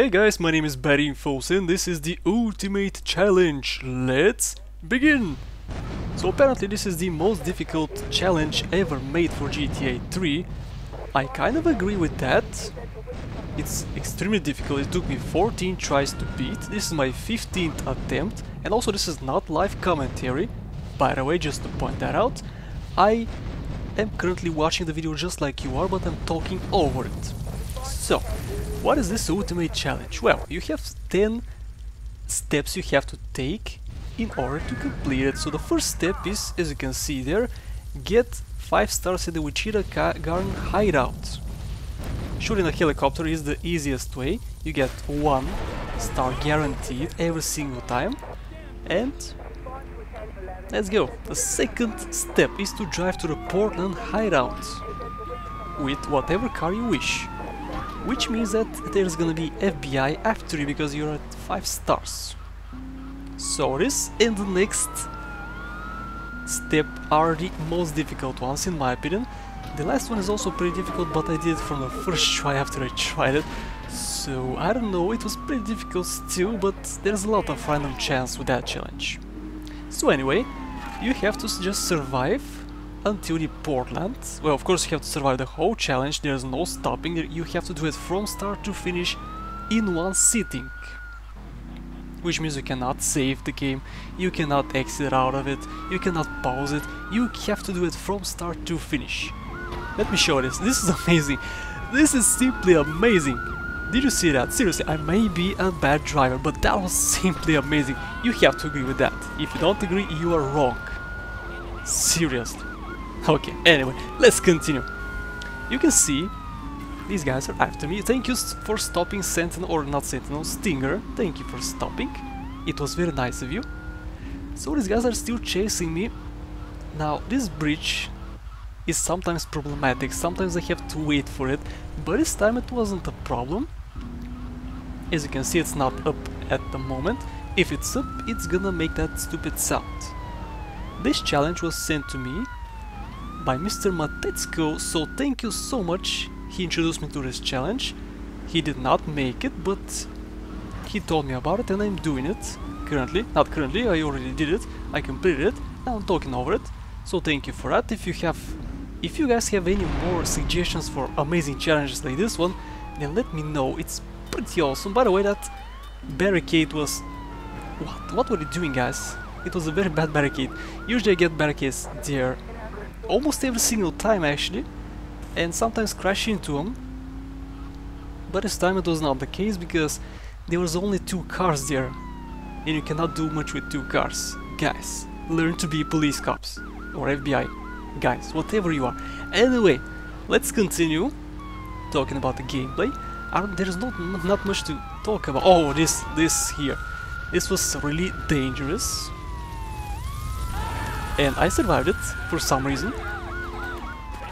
Hey guys, my name is Badinfos and this is the ultimate challenge. Let's begin! So apparently this is the most difficult challenge ever made for GTA 3. I kind of agree with that. It's extremely difficult, it took me 14 tries to beat, this is my 15th attempt, and also this is not live commentary. By the way, just to point that out, I am currently watching the video just like you are, but I'm talking over it. So, what is this ultimate challenge? Well, you have 10 steps you have to take in order to complete it. So the first step is, as you can see there, get 5 stars at the Wichita Garden hideout. Shooting a helicopter is the easiest way, you get 1 star guaranteed every single time, and let's go. The second step is to drive to the Portland hideout with whatever car you wish, which means that there's gonna be FBI after you because you're at 5 stars. So this and the next step are the most difficult ones in my opinion. The last one is also pretty difficult, but I did it from the first try after I tried it, so I don't know, it was pretty difficult still, but there's a lot of random chance with that challenge. So anyway, you have to just survive until the Portland. Well, of course you have to survive the whole challenge, there's no stopping, you have to do it from start to finish in one sitting. Which means you cannot save the game, you cannot exit out of it, you cannot pause it, you have to do it from start to finish. Let me show this. This is amazing. This is simply amazing. Did you see that? Seriously, I may be a bad driver, but that was simply amazing. You have to agree with that. If you don't agree, you are wrong. Seriously. Okay, anyway, let's continue. You can see these guys are after me. Thank you for stopping Sentinel, or not Sentinel, Stinger. Thank you for stopping. It was very nice of you. So these guys are still chasing me. Now, this bridge is sometimes problematic, sometimes I have to wait for it, but this time it wasn't a problem. As you can see, it's not up at the moment. If it's up, it's gonna make that stupid sound. This challenge was sent to me by Mr. Matetsko, so thank you so much. He introduced me to this challenge. He did not make it, but he told me about it and I'm doing it currently. Not currently, I already did it, I completed it, now I'm talking over it, so thank you for that. If you guys have any more suggestions for amazing challenges like this one, then let me know, it's pretty awesome. By the way, that barricade was... What were they doing, guys? It was a very bad barricade. Usually I get barricades there almost every single time actually, and sometimes crash into them, but this time it was not the case because there was only 2 cars there, and you cannot do much with 2 cars. Guys, learn to be police cops or FBI guys, whatever you are. Anyway, let's continue talking about the gameplay. There's not much to talk about. Oh, this here. This was really dangerous. And I survived it for some reason.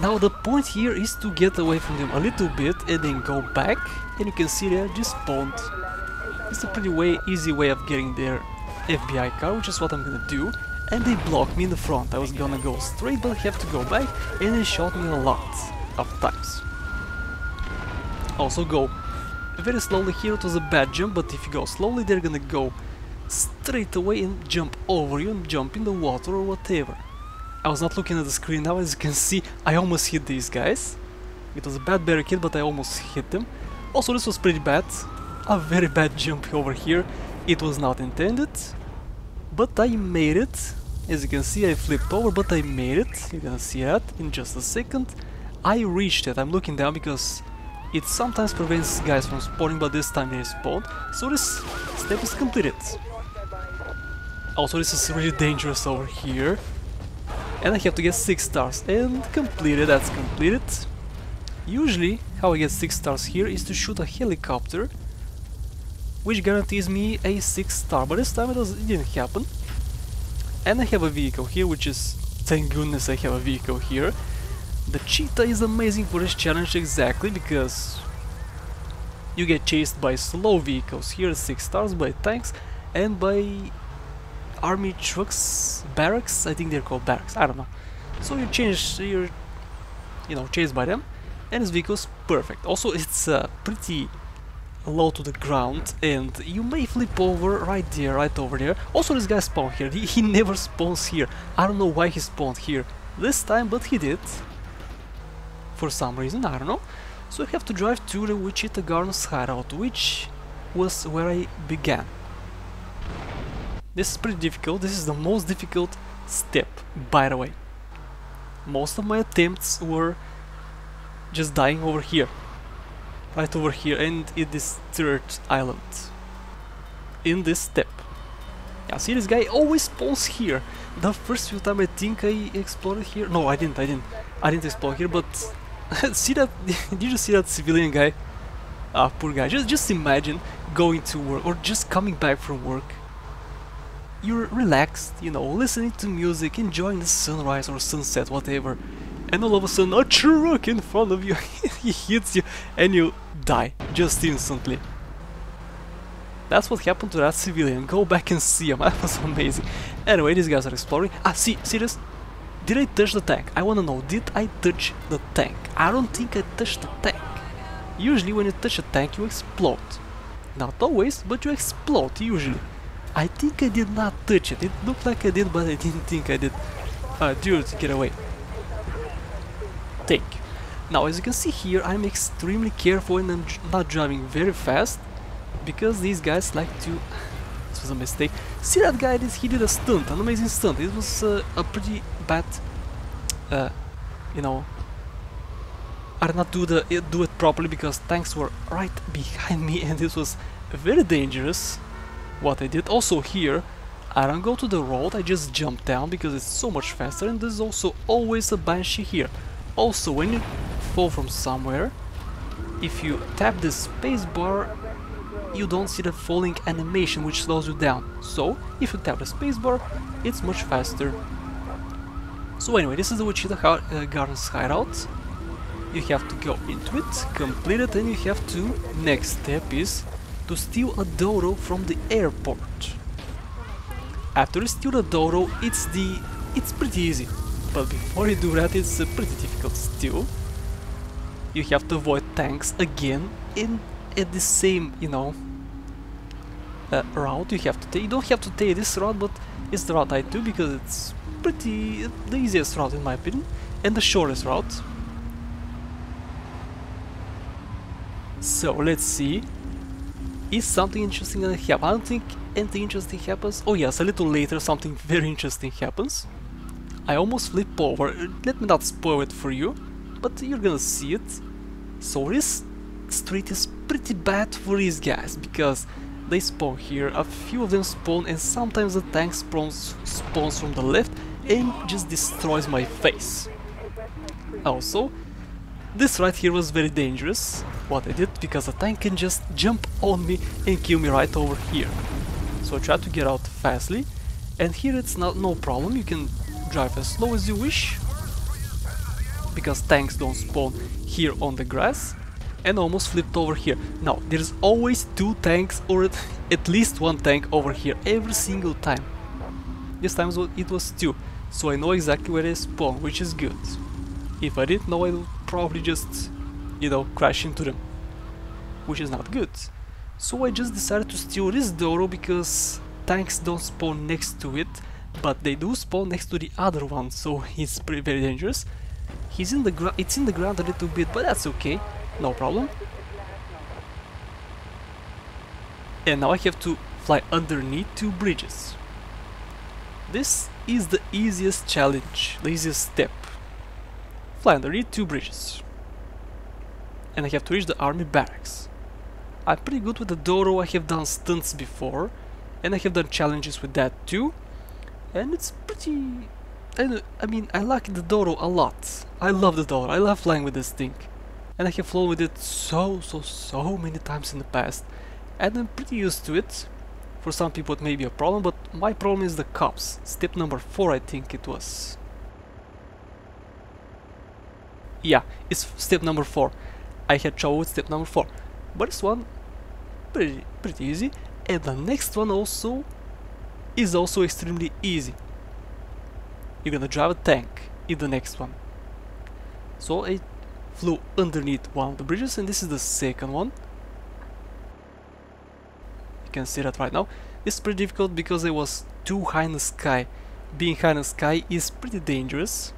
Now the point here is to get away from them a little bit and then go back. And you can see they're just spawned. It's a pretty easy way of getting their FBI car, which is what I'm gonna do. And they blocked me in the front. I was gonna go straight, but I have to go back, and they shot me a lot of times. Also go very slowly here, it was a bad jump, but if you go slowly, they're gonna go straight away and jump over you and jump in the water or whatever. I was not looking at the screen now, as you can see, I almost hit these guys. It was a bad barricade, but I almost hit them. Also, this was pretty bad. A very bad jump over here. It was not intended. But I made it, as you can see I flipped over, but I made it, you're gonna see that in just a second. I reached it, I'm looking down because it sometimes prevents guys from spawning, but this time they spawned, so this step is completed. Also this is really dangerous over here, and I have to get 6 stars, and completed, that's completed. Usually how I get 6 stars here is to shoot a helicopter, which guarantees me a 6 star, but this time it didn't happen. And I have a vehicle here, which is... thank goodness I have a vehicle here. The Cheetah is amazing for this challenge exactly, because you get chased by slow vehicles here, 6 stars, by tanks, and by army trucks, barracks, I think they're called barracks, I don't know. So you're chased by them, and this vehicle is perfect. Also it's pretty low to the ground, and you may flip over right there, right over there. Also, this guy spawned here. He never spawns here. I don't know why he spawned here this time, but he did. For some reason, I don't know. So you have to drive to the Wichita Gardens hideout, which was where I began. This is pretty difficult. This is the most difficult step, by the way. Most of my attempts were just dying over here. Right over here, and in this third island. In this step. Yeah, see, this guy always spawns here. The first few times I think I exploded here. No, I didn't explode here, but... see that? Did you see that civilian guy? Ah, poor guy. Just imagine going to work or just coming back from work. You're relaxed, you know, listening to music, enjoying the sunrise or sunset, whatever. And all of a sudden, a truck in front of you, he hits you and you die, just instantly. That's what happened to that civilian. Go back and see him, that was amazing. Anyway, these guys are exploring. Ah, see this? Did I touch the tank? I wanna know, did I touch the tank? I don't think I touched the tank. Usually when you touch a tank, you explode. Not always, but you explode, usually. I think I did not touch it. It looked like I did, but I didn't think I did. Dude, get away. Thank you. Now, as you can see here, I'm extremely careful and I'm not driving very fast because these guys like to... This was a mistake. See that guy? He did a stunt, an amazing stunt. It was a pretty bad... you know... I did not do it properly because tanks were right behind me and this was very dangerous. What I did also here, I don't go to the road, I just jump down because it's so much faster, and there's also always a Banshee here. Also, when you fall from somewhere, if you tap the space bar, you don't see the falling animation which slows you down. So, if you tap the space bar, it's much faster. So anyway, this is the Wichita Gardens hideout. You have to go into it, complete it, and you have to... Next step is... to steal a Dodo from the airport. After you steal a Dodo, it's pretty easy, but before you do that, it's pretty difficult still. You have to avoid tanks again, and at the same, you know, route you have to take. You don't have to take this route, but it's the route I do because it's pretty the easiest route in my opinion and the shortest route. So let's see. Is something interesting gonna happen? I don't think anything interesting happens. Oh yes, a little later something very interesting happens. I almost flip over. Let me not spoil it for you, but you're gonna see it. So this street is pretty bad for these guys because they spawn here, a few of them spawn, and sometimes the tank spawns from the left and just destroys my face. Also, this right here was very dangerous, what I did, because a tank can just jump on me and kill me right over here. So I tried to get out fastly, and here it's not no problem, you can drive as slow as you wish, because tanks don't spawn here on the grass, and almost flipped over here. Now, there's always two tanks, or at least one tank over here, every single time. This time it was two, so I know exactly where they spawn, which is good. If I didn't know, I would probably just, you know, crash into them, which is not good. So I just decided to steal this Dodo because tanks don't spawn next to it, but they do spawn next to the other one, so it's pretty very dangerous. He's in the ground. It's in the ground a little bit, but that's okay, no problem. And now I have to fly underneath two bridges. This is the easiest challenge, the easiest step. Fly underneath two bridges. And I have to reach the army barracks. I'm pretty good with the Dodo, I have done stunts before, and I have done challenges with that too. And it's pretty... I mean, I like the Dodo a lot. I love the Dodo, I love flying with this thing. And I have flown with it so many times in the past. And I'm pretty used to it. For some people it may be a problem, but my problem is the cops. Step number 4 I think it was. Yeah, it's step number 4. I had trouble with step number 4. But this one, pretty easy. And the next one also is also extremely easy. You're gonna drive a tank in the next one. So I flew underneath one of the bridges, and this is the second one. can see that right now, it's pretty difficult because it was too high in the sky. Being high in the sky is pretty dangerous,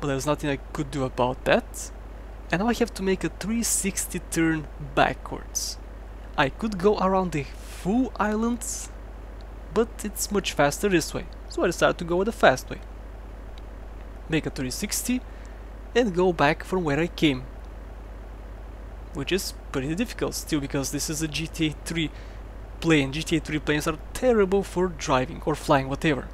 but there's nothing I could do about that. And now I have to make a 360 turn backwards. I could go around the full island, but it's much faster this way, so I decided to go with the fast way. Make a 360 and go back from where I came, which is pretty difficult still because this is a GTA 3 plane. GTA 3 planes are terrible for driving or flying, whatever.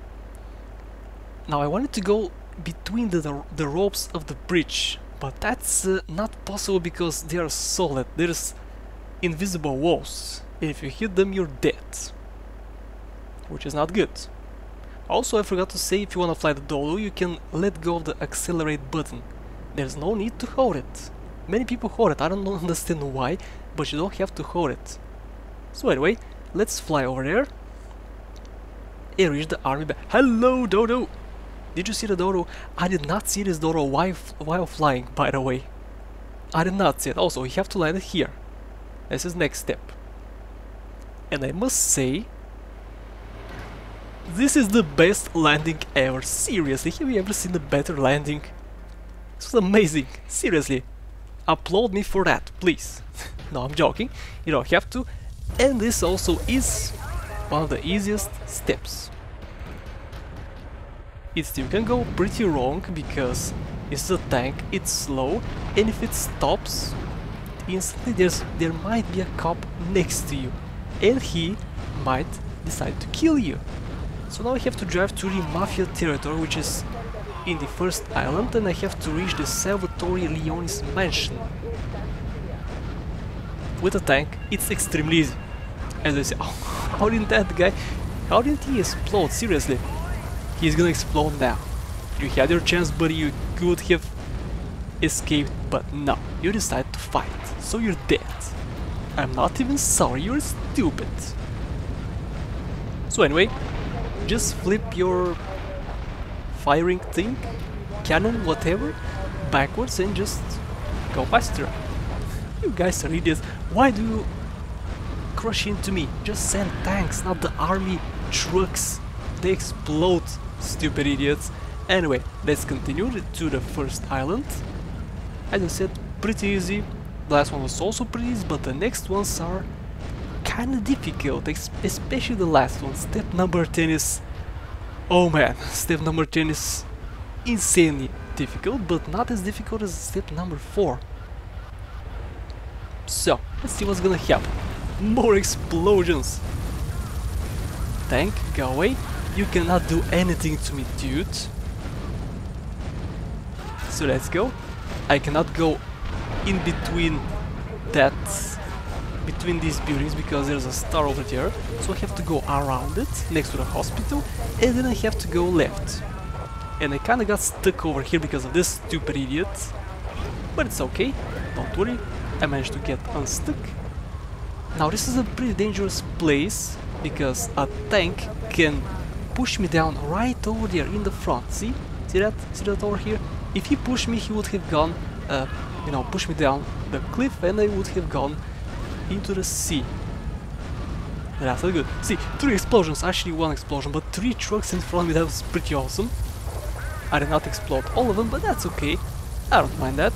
Now I wanted to go between the ropes of the bridge, but that's not possible because they are solid. There's invisible walls. If you hit them, you're dead, which is not good. Also, I forgot to say, if you want to fly the Dodo, you can let go of the accelerate button. There's no need to hold it. Many people hold it, I don't understand why, but you don't have to hold it. So anyway, let's fly over there and reach the army base. Hello, Dodo! Did you see the Dodo? I did not see this Dodo while flying, by the way. I did not see it. Also, we have to land it here. This is next step. And I must say, this is the best landing ever. Seriously, have you ever seen a better landing? This was amazing. Seriously. Applaud me for that, please. No, I'm joking. You don't have to. And this also is one of the easiest steps. It still can go pretty wrong because it's a tank, it's slow, and if it stops, instantly there might be a cop next to you, and he might decide to kill you. So now I have to drive to the Mafia territory, which is in the first island, and I have to reach the Salvatore Leone's mansion. With a tank, it's extremely easy. As I say, oh, how did that guy, how did he explode? Seriously, he's gonna explode now. You had your chance, buddy, you could have escaped, but no, you decide to fight, so you're dead. I'm not even sorry, you're stupid. So anyway, just flip your firing thing, cannon, whatever, backwards and just go faster. You guys are idiots. Why do you crush into me? Just send tanks, not the army trucks. They explode, stupid idiots. Anyway, let's continue to the first island. As I said, pretty easy. The last one was also pretty easy, but the next ones are kinda difficult, especially the last one. Step number 10 is... oh man, step number 10 is insanely difficult, but not as difficult as step number 4. So, let's see what's gonna happen. More explosions! Tank, go away. You cannot do anything to me, dude. So let's go. I cannot go in between that... between these buildings because there's a star over there, so I have to go around it next to the hospital, and then I have to go left. And I kinda got stuck over here because of this stupid idiot, but it's okay, don't worry, I managed to get unstuck. Now this is a pretty dangerous place because a tank can push me down right over there in the front. See? See that? See that over here? If he pushed me, he would have gone, you know, pushed me down the cliff, and I would have gone into the sea. That's not good. See, 3 explosions, actually 1 explosion, but 3 trucks in front of me, that was pretty awesome. I did not explode all of them, but that's okay. I don't mind that.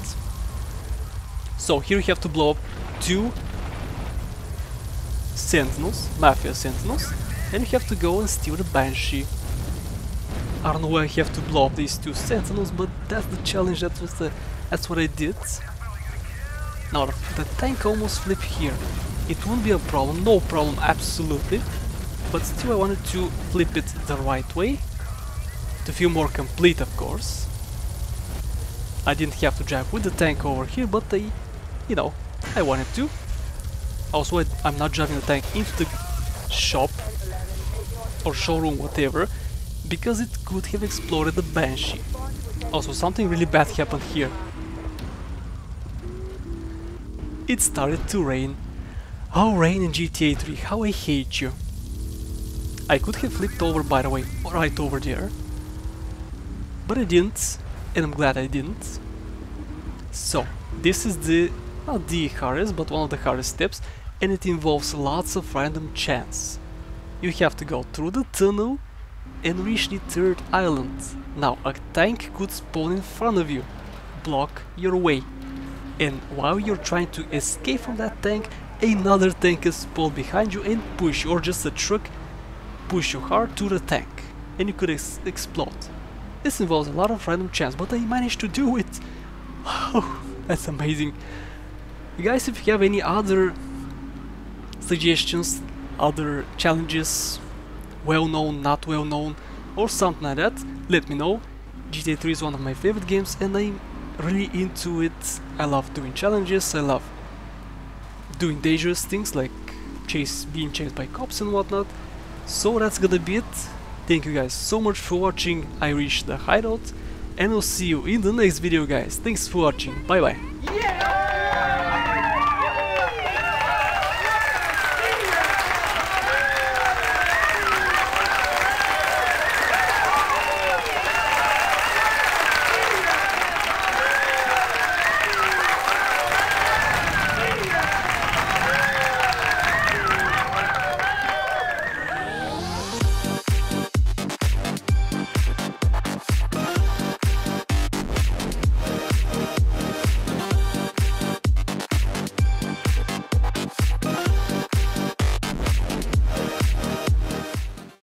So here you have to blow up 2 Sentinels, Mafia Sentinels, and you have to go and steal the Banshee. I don't know why I have to blow up these 2 Sentinels, but that's the challenge, that's what I did. Now the tank almost flipped here. It won't be a problem, no problem, absolutely. But still I wanted to flip it the right way, to feel more complete, of course. I didn't have to drive with the tank over here, but I, you know, I wanted to. Also, I'm not driving the tank into the shop or showroom, whatever, because it could have exploded the Banshee. Also, something really bad happened here. It started to rain. Oh, rain in GTA 3, how I hate you. I could have flipped over, by the way, right over there. But I didn't, and I'm glad I didn't. So, this is the, not the hardest, but one of the hardest steps. and it involves lots of random chance. You have to go through the tunnel and reach the third island. Now a tank could spawn in front of you, block your way. And while you're trying to escape from that tank, another tank is spawned behind you and push, or just a truck, push you hard to the tank. And you could explode. This involves a lot of random chance, but I managed to do it. Wow, that's amazing. You guys, if you have any other suggestions, other challenges, well known, not well known, or something like that, let me know. GTA 3 is one of my favorite games and I'm really into it. I love doing challenges, I love doing dangerous things like being chased by cops and whatnot. So that's gonna be it. Thank you guys so much for watching. I reached the hideout and I'll see you in the next video, guys. Thanks for watching. Bye bye. Yeah!